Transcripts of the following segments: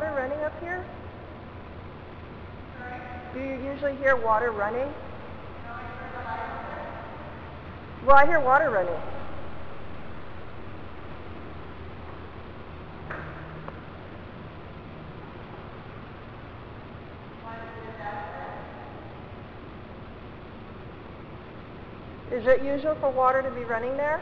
water running up here? Do you usually hear water running? Well, I hear water running. Is it usual for water to be running there?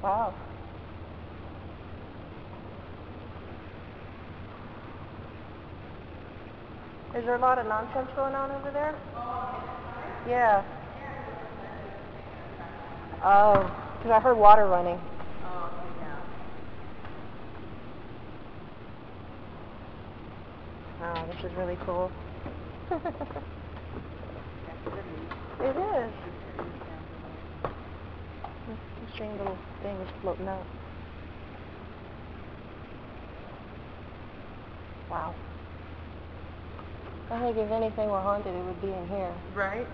Wow. Is there a lot of nonsense going on over there? Yeah. Oh, because I heard water running. Oh, this is really cool. It is. This strange little thing is floating out. Wow. I think if anything were haunted, it would be in here. Right?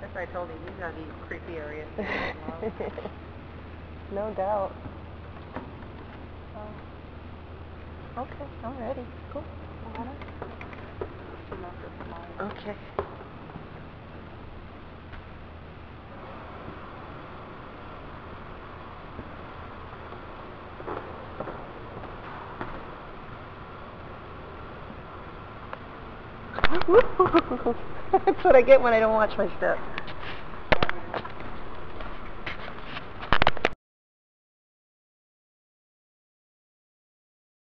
That's why I told you, these are the creepy areas. No doubt. Okay, I'm ready. Cool. Okay. That's what I get when I don't watch my step.